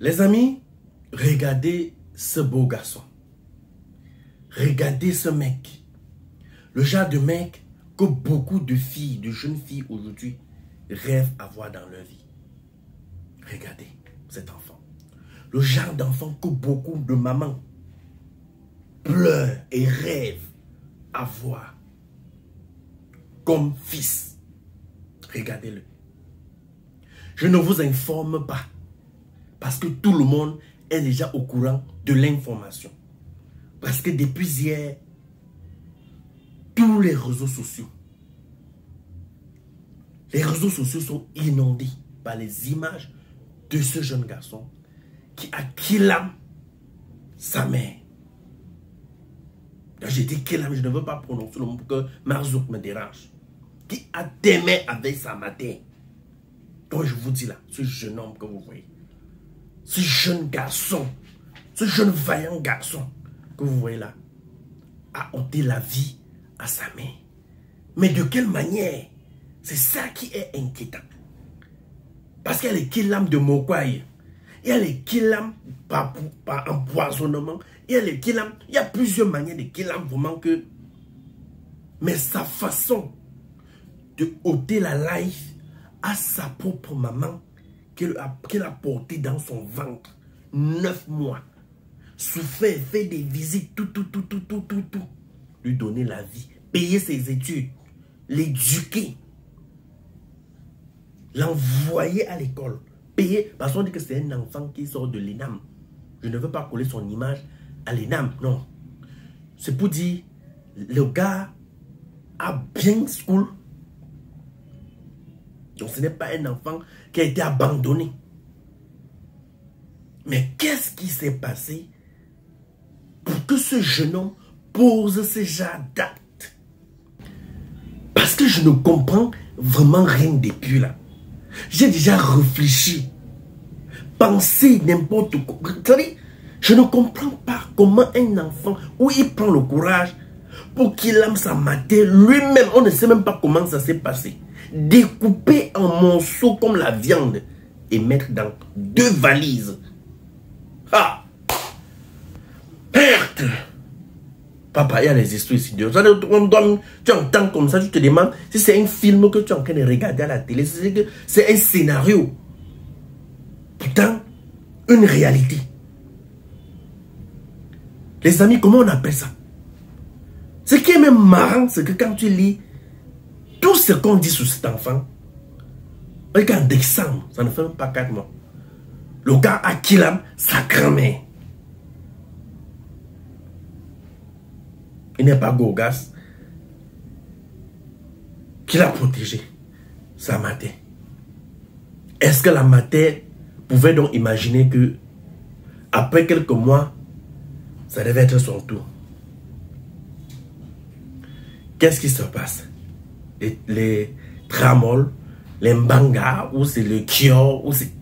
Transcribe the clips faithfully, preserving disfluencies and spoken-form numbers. Les amis, regardez ce beau garçon. Regardez ce mec. Le genre de mec que beaucoup de filles, de jeunes filles aujourd'hui rêvent d'avoir dans leur vie. Regardez cet enfant. Le genre d'enfant que beaucoup de mamans pleurent et rêvent d'avoir comme fils. Regardez-le. Je ne vous informe pas parce que tout le monde est déjà au courant de l'information. Parce que depuis hier, tous les réseaux sociaux, les réseaux sociaux sont inondés par les images de ce jeune garçon qui a kidnappé sa mère. Quand je dis kidnappé, je ne veux pas prononcer le mot pour que Marzouk me dérange. Qui a témoigné avec sa mère. Donc je vous dis là, ce jeune homme que vous voyez, ce jeune garçon, ce jeune vaillant garçon que vous voyez là, a ôté la vie à sa mère. Mais de quelle manière? C'est ça qui est inquiétant. Parce qu'il y a les kidnappings de Mokwai, il y a les kidnappings par, par empoisonnement, il y a les kidnappings, il y a plusieurs manières de kidnappings vraiment que... Mais sa façon de ôter la life à sa propre maman qu'elle a, qu'elle a portée dans son ventre, neuf mois, souffert, fait des visites, tout, tout, tout, tout, tout, tout, tout, lui donner la vie, payer ses études, l'éduquer, l'envoyer à l'école, payer, parce qu'on dit que c'est un enfant qui sort de l'ENAM. Je ne veux pas coller son image à l'ENAM, non. C'est pour dire, le gars a bien school. Donc ce n'est pas un enfant qui a été abandonné. Mais qu'est-ce qui s'est passé pour que ce jeune homme pose ce genre d'actes? Parce que je ne comprends vraiment rien depuis là. J'ai déjà réfléchi, pensé n'importe quoi. Je ne comprends pas comment un enfant, où il prend le courage pour qu'il aime sa mater lui-même. On ne sait même pas comment ça s'est passé. Découper en morceaux comme la viande et mettre dans deux valises. Ah! Perte! Papa, il y a les histoires ici. Tu entends comme ça, tu te demandes si c'est un film que tu es en train de regarder à la télé, si c'est un scénario. Pourtant, une réalité. Les amis, comment on appelle ça? Ce qui est même marrant, c'est que quand tu lis tout ce qu'on dit sur cet enfant, en décembre, ça ne fait même pas quatre mois, le gars a kidnappé sa grand-mère. Il n'est pas Gorgas qui l'a protégé, sa mère. Est-ce que la mère pouvait donc imaginer que après quelques mois, ça devait être son tour? Qu'est-ce qui se passe? Les, les tramols, les mbangas, ou c'est le kior, ou c'est...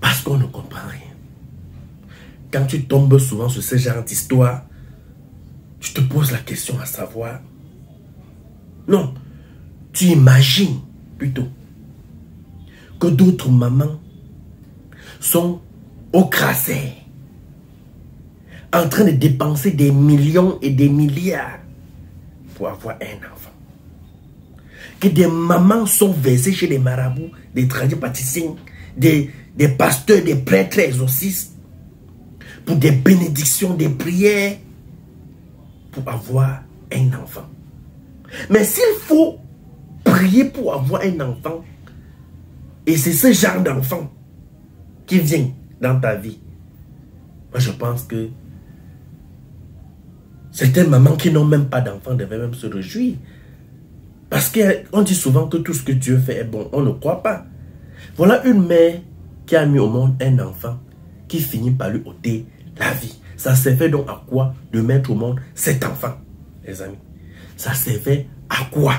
Parce qu'on ne comprend rien. Quand tu tombes souvent sur ce genre d'histoire, tu te poses la question à savoir... Non, tu imagines plutôt que d'autres mamans sont au crasset, en train de dépenser des millions et des milliards pour avoir un enfant. Que des mamans sont versées chez les marabouts, des tradis pâtissiers, des, des pasteurs, des prêtres exorcistes, pour des bénédictions, des prières, pour avoir un enfant. Mais s'il faut prier pour avoir un enfant, et c'est ce genre d'enfant qui vient dans ta vie, moi je pense que certaines mamans qui n'ont même pas d'enfant devaient même se réjouir. Parce qu'on dit souvent que tout ce que Dieu fait est bon. On ne croit pas. Voilà une mère qui a mis au monde un enfant qui finit par lui ôter la vie. Ça servait donc à quoi de mettre au monde cet enfant, les amis? Ça servait à quoi?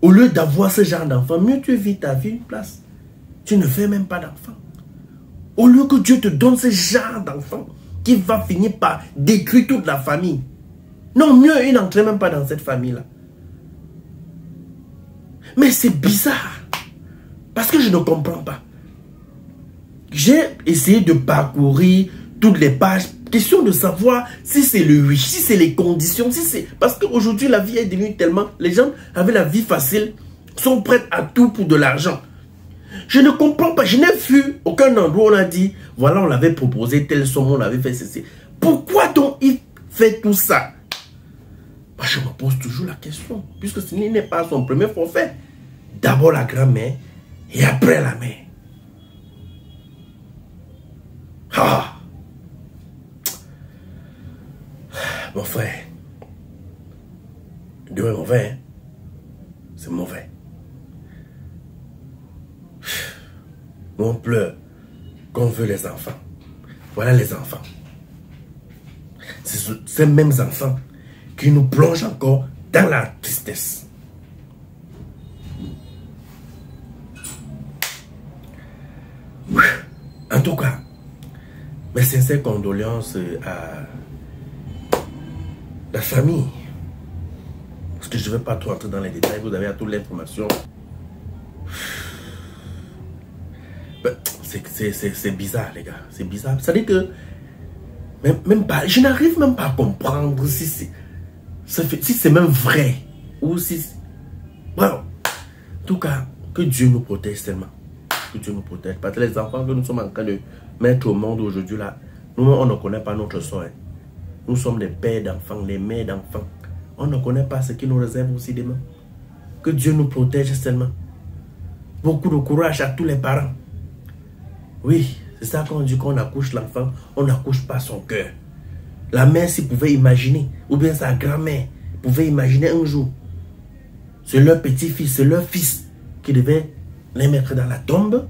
Au lieu d'avoir ce genre d'enfant, mieux tu vis ta vie une place. Tu ne fais même pas d'enfant. Au lieu que Dieu te donne ce genre d'enfant qui va finir par détruire toute la famille. Non, mieux, il n'entrait même pas dans cette famille-là. Mais c'est bizarre. Parce que je ne comprends pas. j'ai essayé de parcourir toutes les pages, question de savoir si c'est le oui, si c'est les conditions, si c'est... Parce qu'aujourd'hui, la vie est devenue tellement... Les gens avec la vie facile sont prêts à tout pour de l'argent. Je ne comprends pas, je n'ai vu aucun endroit où on a dit, voilà, on l'avait proposé, telle somme, on l'avait fait ceci. Pourquoi donc il fait tout ça? Bah, je me pose toujours la question, puisque ce n'est pas son premier forfait. D'abord la grand-mère et après la mère. Ah. Mon frère, Dieu est mauvais, hein? C'est mauvais. On pleure qu'on veut les enfants. Voilà les enfants. C'est ce, ces mêmes enfants qui nous plongent encore dans la tristesse. En tout cas, mes sincères condoléances à la famille. Parce que je ne vais pas trop entrer dans les détails. Vous avez à toutes les informations. C'est bizarre, les gars. C'est bizarre. Ça veut dire que même, même pas, je n'arrive même pas à comprendre si c'est si même vrai. Ou si... Bravo. En tout cas, que Dieu nous protège tellement. Que Dieu nous protège. Parce que les enfants que nous sommes en train de mettre au monde aujourd'hui, là, nous, on ne connaît pas notre sort. Hein. Nous sommes les pères d'enfants, les mères d'enfants. On ne connaît pas ce qui nous réserve aussi demain. Que Dieu nous protège seulement. Beaucoup de courage à tous les parents. Oui, c'est ça qu'on dit qu'on accouche l'enfant, on n'accouche pas son cœur. La mère s'y pouvait imaginer, ou bien sa grand-mère pouvait imaginer un jour. C'est leur petit-fils, c'est leur fils qui devait les mettre dans la tombe.